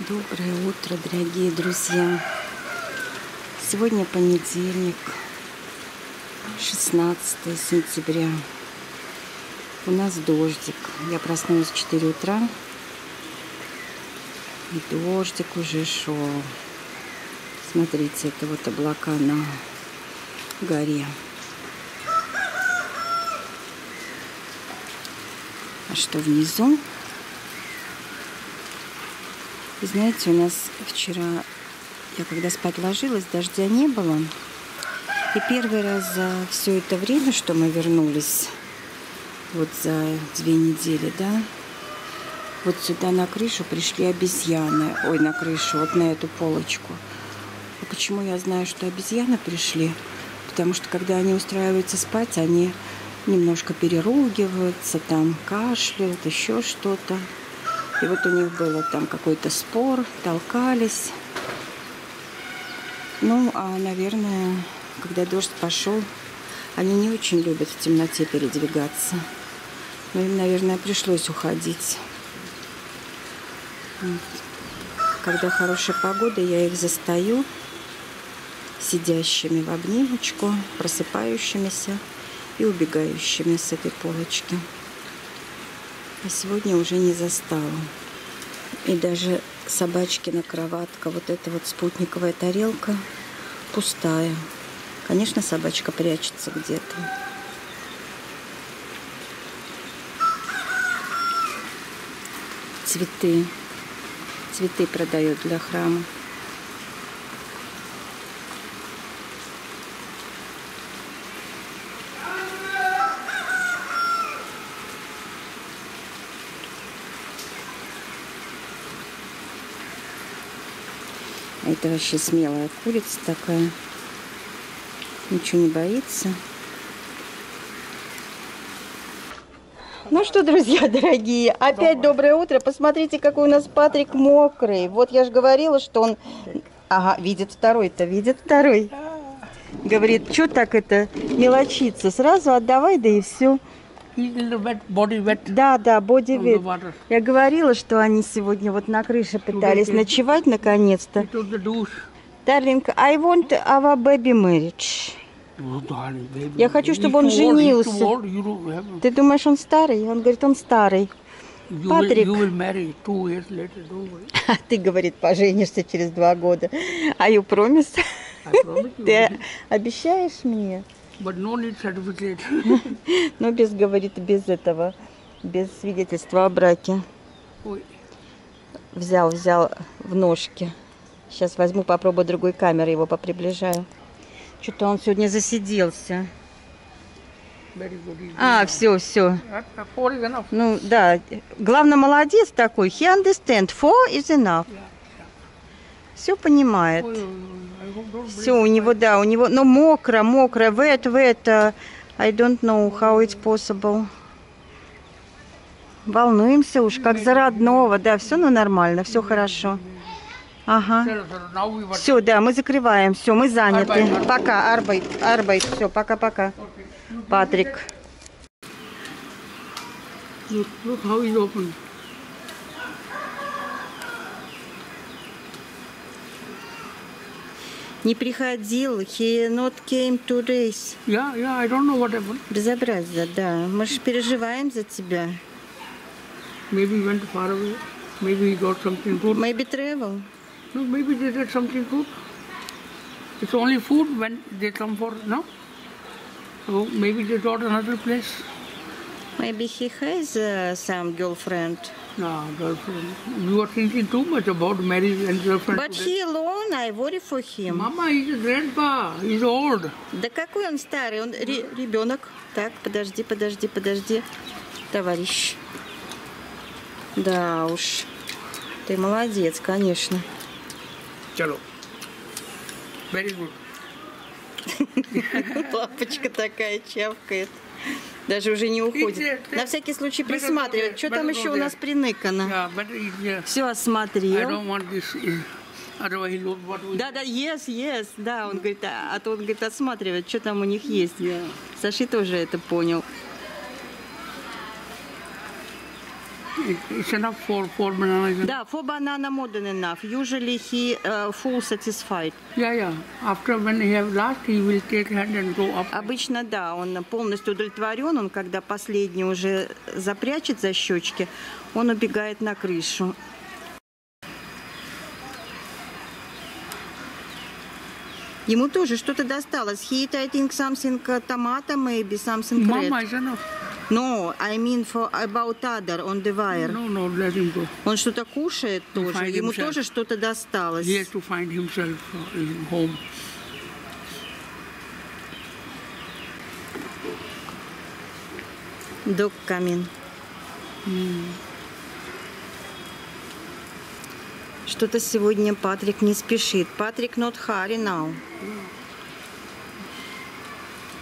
Доброе утро, дорогие друзья! Сегодня понедельник, 16 сентября. У нас дождик. Я проснулась в 4 утра, и дождик уже шел. Смотрите, это вот облака на горе. А что внизу? Знаете, у нас вчера, я когда спать ложилась, дождя не было. И первый раз за все это время, что мы вернулись, вот за 2 недели, да, вот сюда на крышу пришли обезьяны. Ой, на крышу, вот на эту полочку. А почему я знаю, что обезьяны пришли? Потому что, когда они устраиваются спать, они немножко переругиваются, там кашляют, еще что-то. И вот у них было там какой-то спор, толкались. Ну, а, наверное, когда дождь пошел, они не очень любят в темноте передвигаться. Но им, наверное, пришлось уходить. Вот. Когда хорошая погода, я их застаю сидящими в обнимочку, просыпающимися и убегающими с этой полочки. А сегодня уже не застала. И даже собачкина кроватка, вот эта вот спутниковая тарелка, пустая. Конечно, собачка прячется где-то. Цветы. Цветы продают для храма. Это вообще смелая курица такая. Ничего не боится. Ну что, друзья дорогие, опять доброе утро. Посмотрите, какой у нас Патрик мокрый. Вот я же говорила, что он... Ага, видит второй-то, видит второй. Говорит, что так это мелочиться? Сразу отдавай, да и все. Да, да, бодивет. Я говорила, что они сегодня вот на крыше пытались ночевать наконец-то. Darling, I want our baby marriage. Я хочу, чтобы он женился. Ты думаешь, он старый? Он говорит, он старый. Патрик. А ты, говорит, поженишься через 2 года. А you promise? Ты обещаешь мне? Но без, говорит, без этого, без свидетельства о браке. Взял в ножки. Сейчас возьму, попробую другой камеры, его поприближаю. Что-то он сегодня засиделся. А, все. Ну, да. Главное, молодец такой. He understands. 4 is enough. Все понимает. Все у него, да, у него, но мокро. Wet. I don't know how it's possible. Волнуемся уж, как за родного. Да, все, ну, нормально, все хорошо. Ага. Все, да, мы закрываем. Все, мы заняты. Пока, Арбайт. Все, пока. Патрик. Не приходил. He not came to race. Yeah, I don't know what happened. Безобразие, да. Мы же переживаем за тебя. Maybe he went far away. Maybe he got something good. Maybe travel. No, maybe they did something good. It's only food when they come for, no? So maybe they got another place. Maybe he has some girlfriend. No, girlfriend. You are thinking too much about marriage and girlfriend. But he alone, I worry for him. Mama, he's a grandpa. He's old. Да какой он старый, он ребенок. Так, подожди, товарищ. Да уж. Ты молодец, конечно. Чало. Very good. Папочка такая чавкает. Даже уже не уходит. На всякий случай присматривает. Что там еще у нас приныкано? Все осмотрел. Да, yes. Да, он говорит, а то он говорит, осматривает, что там у них есть. Саши тоже это понял. It's enough for four bananas. Да, 4 bananas more than enough. Usually he full satisfied. Yeah, yeah. After when he have last, he will take hand and go up. Обычно да, он полностью удовлетворен. Он когда последний уже запрячет за щечки, он убегает на крышу. Ему тоже что-то досталось. He ate, I think, something tomato, maybe something red. Mama, is enough. No, I mean for about other on the wire. No, no, let him go. Он что-то кушает тоже. Ему тоже что-то досталось. He has to find himself in home. Dog come in. Что-то сегодня Патрик не спешит. Патрик not hurry now.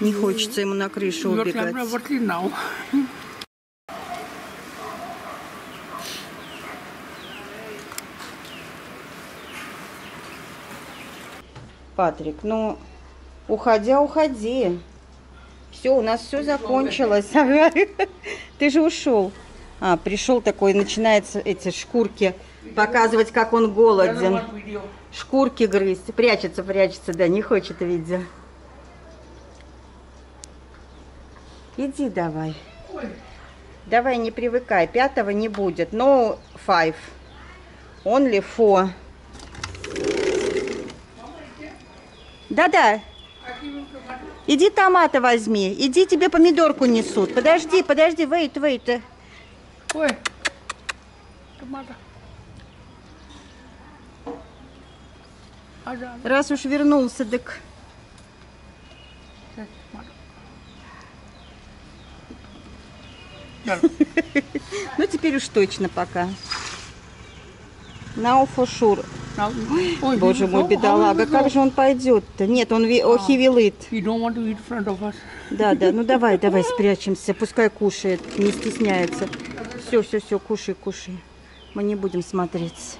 Не хочется ему на крышу убегать. Патрик, ну, уходя, уходи. Все, у нас все закончилось. Ты же ушел. А, пришел такой, начинается эти шкурки показывать, как он голоден. Шкурки грызть. Прячется, прячется, да, не хочет видео. Иди давай. Ой. Давай, не привыкай. 5 не будет. No 5. Only 4. Да-да. Иди томаты возьми. Иди, тебе помидорку несут. Подожди, подожди. Wait, wait. Ой. Томата. Раз уж вернулся, так... Ну, теперь уж точно пока. Now for sure. Ой, боже мой, бедолага, как же он пойдет-то? Нет, он хивилит. Да, да, ну давай, давай спрячемся, пускай кушает, не стесняется. Все, все, все, кушай, кушай. Мы не будем смотреть.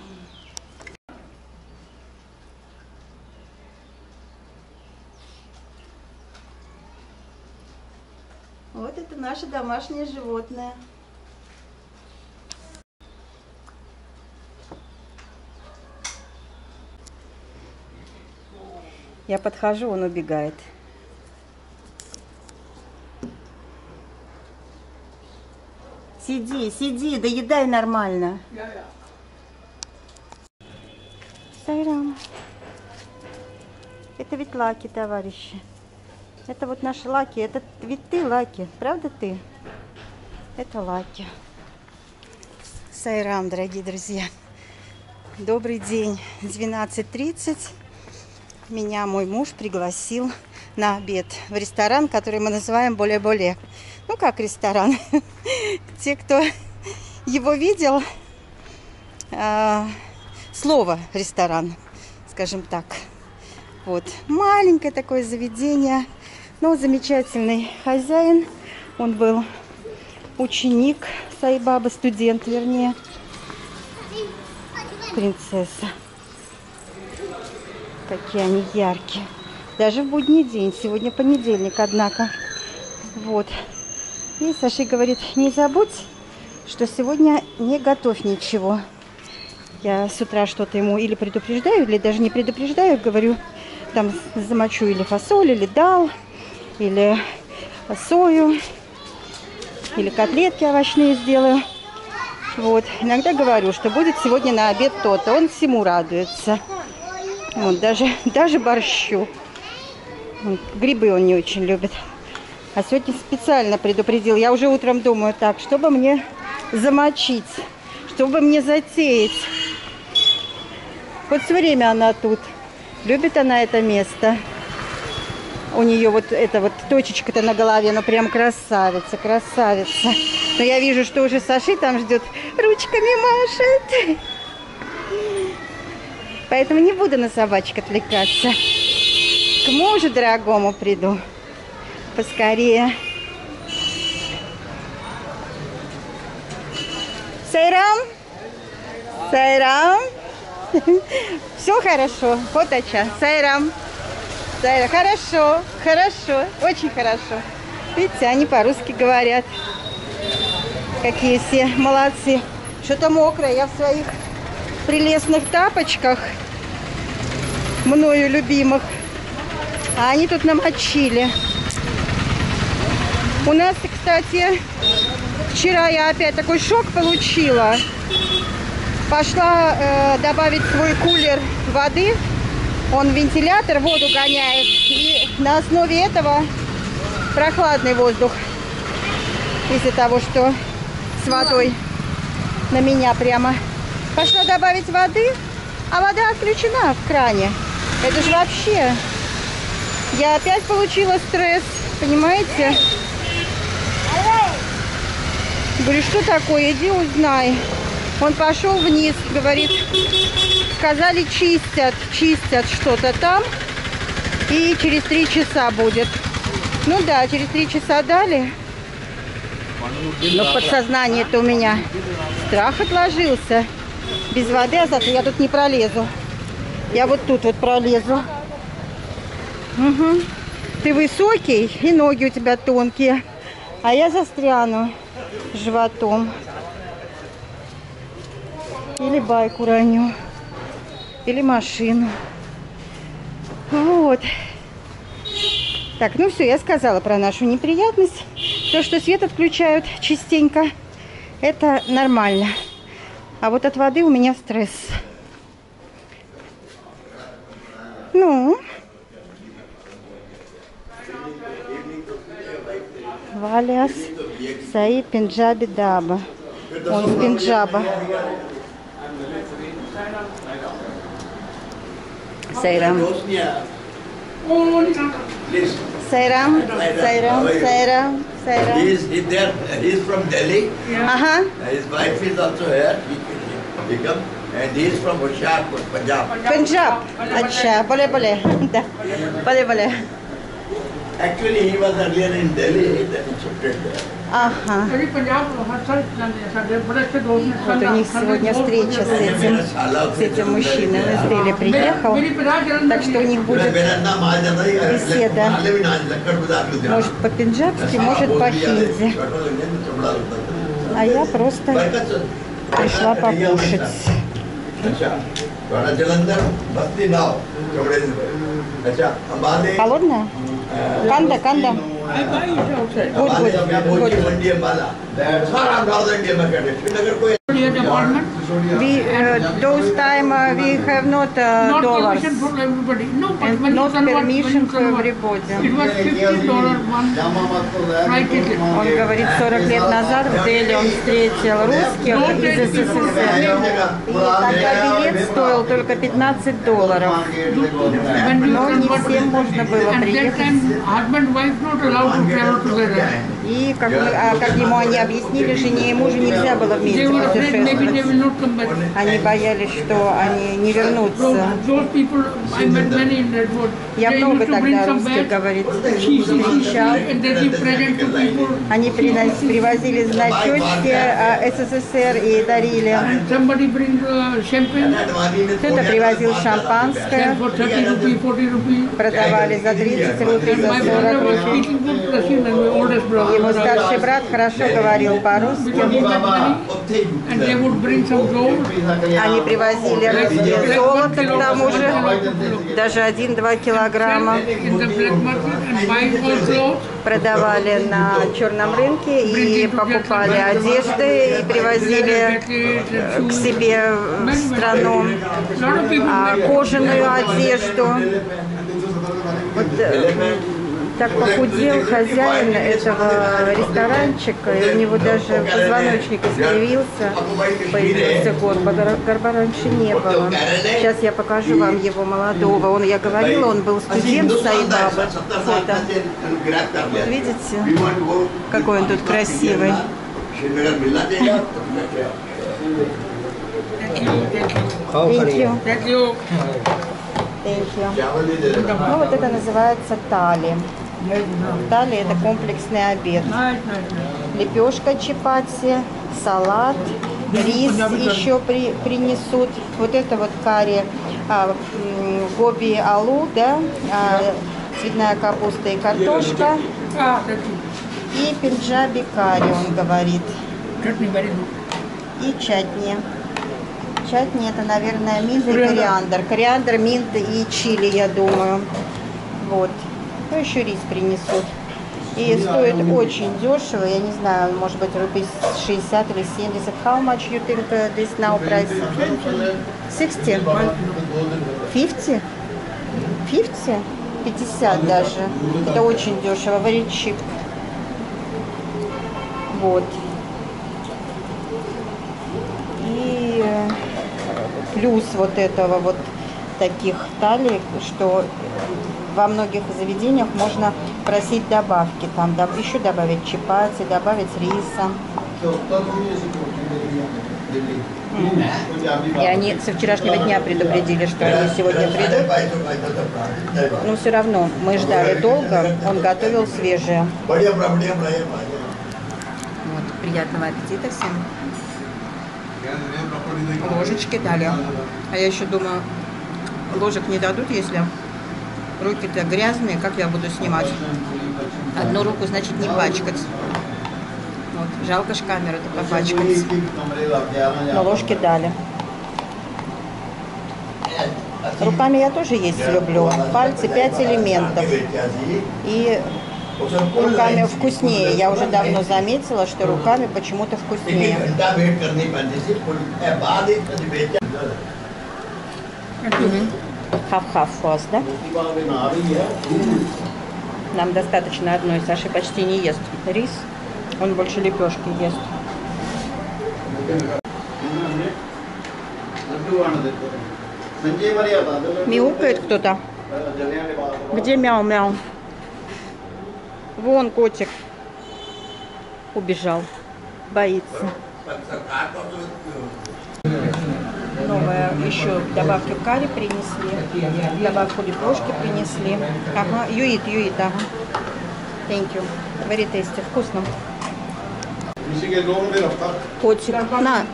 Вот это наше домашнее животное. Я подхожу, он убегает. Сиди, сиди, доедай нормально. Сайрам. Это ведь Лаки, товарищи. Это вот наши Лаки, это ведь ты, Лаки, правда ты? Это Лаки. Сайрам, дорогие друзья. Добрый день, 12:30. Меня мой муж пригласил на обед в ресторан, который мы называем боле-боле. Ну как ресторан? Те, кто его видел, слово ресторан, скажем так. Вот, маленькое такое заведение. Но замечательный хозяин, он был ученик Сайбабы, студент, вернее, принцесса. Какие они яркие. Даже в будний день, сегодня понедельник, однако. Вот. И Саши говорит, не забудь, что сегодня не готовь ничего. Я с утра что-то ему или предупреждаю, или даже не предупреждаю, говорю, там замочу или фасоль, или дал. Или сою, или котлетки овощные сделаю. Вот. Иногда говорю, что будет сегодня на обед то-то. Он всему радуется. Вот, даже борщу. Грибы он не очень любит. А сегодня специально предупредил. Я уже утром думаю, так, чтобы мне замочить, чтобы мне затеять. Вот все время она тут. Любит она это место. У нее вот эта вот точечка-то на голове, ну прям красавица, красавица. Но я вижу, что уже Саши там ждет, ручками машет. Поэтому не буду на собачек отвлекаться. К мужу дорогому приду. Поскорее. Сайрам? Сайрам? Все хорошо. Фоточа. Сайрам. Да, хорошо, хорошо, очень хорошо. Видите, они по-русски говорят. Какие все молодцы. Что-то мокрое. Я в своих прелестных тапочках, мною любимых. А они тут намочили. У нас, кстати, вчера я опять такой шок получила. Пошла добавить свой кулер воды. Он вентилятор, воду гоняет. И на основе этого прохладный воздух. Из-за того, что с водой на меня прямо. Пошла добавить воды, а вода отключена в кране. Это же вообще... Я опять получила стресс, понимаете? Говорю, что такое? Иди узнай. Он пошел вниз, говорит, сказали, чистят что-то там. И через 3 часа будет. Ну да, через 3 часа дали. Но в подсознании-то у меня страх отложился. Без воды, а зато я тут не пролезу. Я вот тут вот пролезу. Угу. Ты высокий, и ноги у тебя тонкие. А я застряну животом. Или байку раню. Или машину. Вот. Так, ну все, я сказала про нашу неприятность. То, что свет отключают частенько, это нормально. А вот от воды у меня стресс. Ну... Валяс Саи Пенджаби Даба. Он с Пенджаба. Сайрам. Сайрам. Сайрам. Сайрам. Сайрам. He's from Delhi. Ага. His wife is also here. He come. And he's from Hoshiarpur, Punjab. Punjab. Ача. Боле-боле. Да. Боле-боле. Actually, he was earlier in Delhi, then he shifted there. Ага. Вот у них сегодня встреча с этим мужчиной. Он из Дели приехал, так что у них будет беседа. Может по-пенджабски, может по-хинди. А я просто пришла покушать. Холодная? Канда, канда. We those time we have not dollars and not permission for everybody. Он говорит, 40 лет назад в Дели он встретил русских из СССР. Тогда билет стоил только $15. Но не всем можно было приехать. И как ему они объяснили, жене и мужу нельзя было вместе путешествовать. Они боялись, что они не вернутся. Я много тогда русских, говорит, встречал. Они привозили значочки СССР и дарили. Кто-то привозил шампанское, продавали за 30 рублей, за 40 рублей. Его старший брат хорошо говорил по-русски. Они привозили русские золото к тому же, даже 1-2 килограмма. Продавали на черном рынке и покупали одежды, и привозили к себе в страну кожаную одежду. Вот, так похудел хозяин этого ресторанчика, и у него даже позвоночник искривился, появился горба раньше не было. Сейчас я покажу вам его молодого. Он, я говорила, он был студент Сайбабы. Вот видите, какой он тут красивый. Ну вот это называется тали. Тали — это комплексный обед. Лепешка чапати, салат, рис еще принесут. Вот это вот карри гоби алу, да, цветная капуста и картошка. И пенджаби карри, он говорит. Как мне говорили? И чатни. Чатни это, наверное, минта и кориандр. Кориандр, минта и чили, я думаю. Вот. Ну, еще рис принесут. И стоит очень дешево, я не знаю, может быть, рублей 60 или 70. How much you think this now price? 60? 50? 50? 50 даже. Это очень дешево. Very cheap. Вот. И плюс вот этого вот таких талий, что во многих заведениях можно просить добавки, там еще добавить чапати, добавить риса. И они со вчерашнего дня предупредили, что они сегодня придут. Но все равно мы ждали долго, он готовил свежее. Вот, приятного аппетита всем. Ложечки дали. А я еще думаю, ложек не дадут, если руки-то грязные, как я буду снимать? Одну руку, значит, не пачкать. Вот. Жалко ж камеру-то попачкать. Но ложки дали. Руками я тоже есть люблю. Пальцы 5 элементов. И руками вкуснее. Я уже давно заметила, что руками почему-то вкуснее. Хав-хав у вас, да? Нам достаточно одной. Саша почти не ест рис. Он больше лепешки ест. Мяукает кто-то? Где мяу-мяу? Вон котик. Убежал. Боится. Новая еще добавки карри принесли, добавку лепешки принесли. Ага, юит, ага. Thank you. Very tasty, вкусно. Котик, на.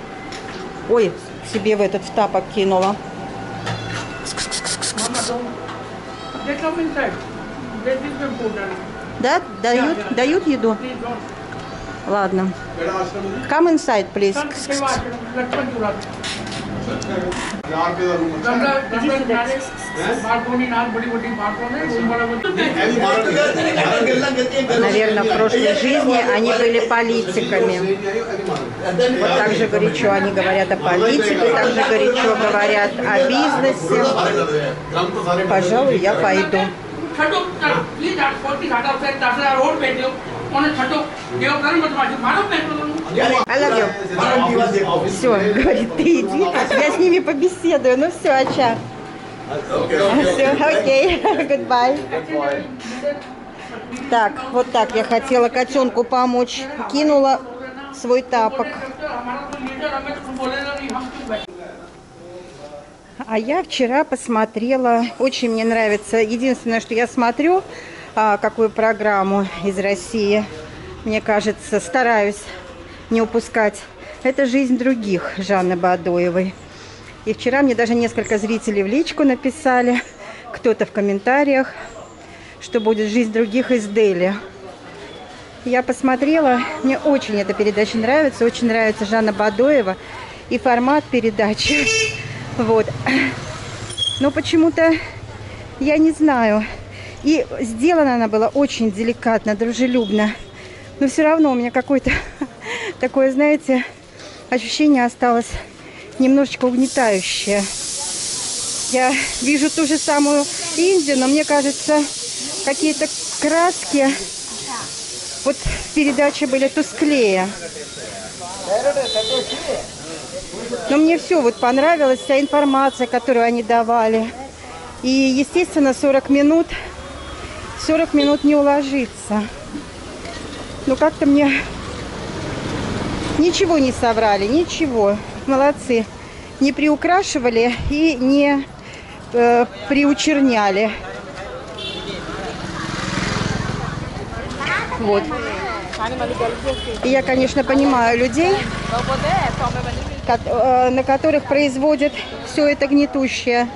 Ой, себе в этот в тапок кинула. Да, дают еду. Ладно. Come inside, please. Наверное, в прошлой жизни они были политиками. Вот так же горячо они говорят о политике, так же горячо говорят о бизнесе. Пожалуй, я пойду. I love you. Все, говорит, ты иди, я с ними побеседую. Ну все, ача. Все, окей, goodbye. Так, вот так я хотела котенку помочь. Кинула свой тапок. А я вчера посмотрела, очень мне нравится. Единственное, что я смотрю, какую программу из России, мне кажется, стараюсь не упускать. Это «Жизнь других» Жанны Бадоевой. И вчера мне даже несколько зрителей в личку написали, кто-то в комментариях, что будет «Жизнь других» из Дели. Я посмотрела, мне очень эта передача нравится, очень нравится Жанна Бадоева и формат передачи. Вот. Но почему-то я не знаю. И сделана она была очень деликатно, дружелюбно. Но все равно у меня какой-то такое, знаете, ощущение осталось немножечко угнетающее. Я вижу ту же самую Индию, но мне кажется, какие-то краски вот в передаче были тусклее. Но мне все вот понравилась, вся информация, которую они давали. И, естественно, 40 минут не уложиться. Но как-то мне... Ничего не соврали, ничего. Молодцы. Не приукрашивали и не приучерняли. Вот. И я, конечно, понимаю людей, на которых производят все это гнетущее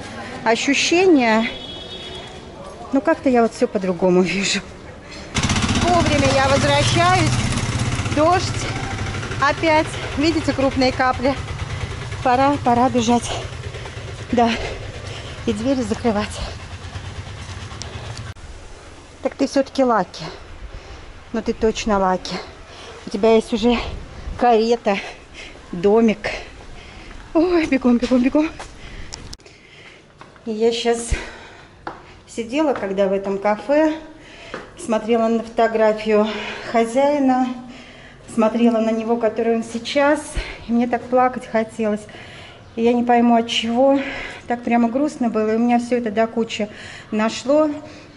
ощущение. Но как-то я вот все по-другому вижу. Вовремя я возвращаюсь. Дождь. Опять, видите, крупные капли. Пора бежать. Да. И двери закрывать. Так ты все-таки Лаки. Но ты точно Лаки. У тебя есть уже карета, домик. Ой, бегом, бегом, бегом. Я сейчас сидела, когда в этом кафе, смотрела на фотографию хозяина, смотрела на него, который он сейчас, и мне так плакать хотелось. И я не пойму, от чего. Так прямо грустно было, и у меня все это до кучи нашло.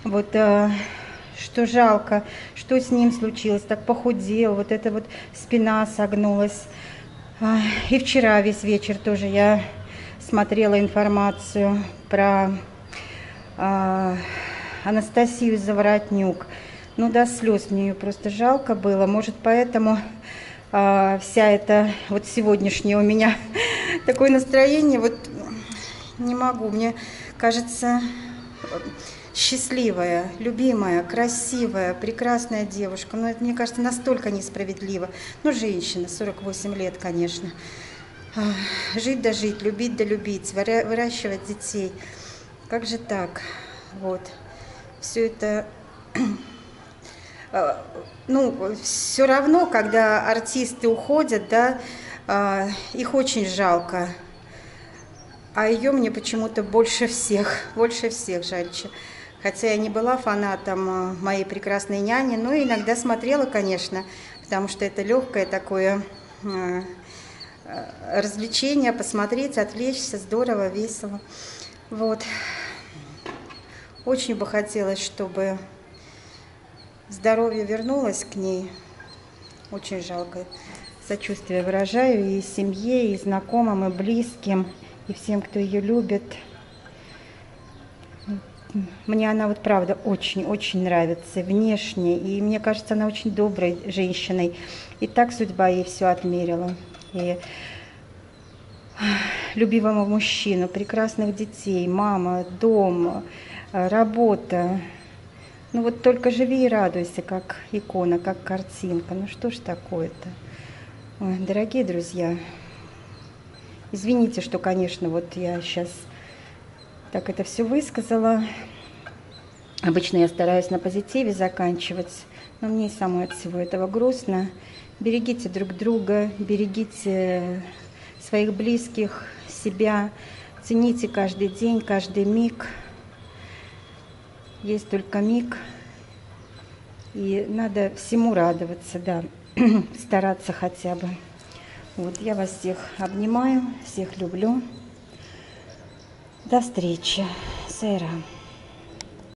Вот что жалко, что с ним случилось, так похудел, вот эта вот спина согнулась. И вчера весь вечер тоже я смотрела информацию про Анастасию Заворотнюк. Ну, до слез мне ее просто жалко было. Может, поэтому вся эта вот сегодняшняя у меня такое настроение. Вот не могу. Мне кажется, счастливая, любимая, красивая, прекрасная девушка. Но это, мне кажется, настолько несправедливо. Ну, женщина, 48 лет, конечно. Жить да жить, любить да любить, выращивать детей. Как же так? Вот. Все это... Ну, все равно, когда артисты уходят, да, их очень жалко. А ее мне почему-то больше всех жальче. Хотя я не была фанатом «Моей прекрасной няни», но иногда смотрела, конечно, потому что это легкое такое развлечение, посмотреть, отвлечься, здорово, весело. Вот. Очень бы хотелось, чтобы здоровье вернулось к ней. Очень жалко. Сочувствие выражаю и семье, и знакомым, и близким, и всем, кто ее любит. Мне она вот правда очень-очень нравится внешне. И мне кажется, она очень доброй женщиной. И так судьба ей все отмерила. И любимому мужчину, прекрасных детей, мама, дом, работа. Ну вот только живи и радуйся, как икона, как картинка. Ну что ж такое-то? Дорогие друзья, извините, что, конечно, вот я сейчас так это все высказала. Обычно я стараюсь на позитиве заканчивать, но мне и самой от всего этого грустно. Берегите друг друга, берегите своих близких, себя, цените каждый день, каждый миг. Есть только миг, и надо всему радоваться, да, стараться хотя бы. Вот, я вас всех обнимаю, всех люблю. До встречи. Сайра.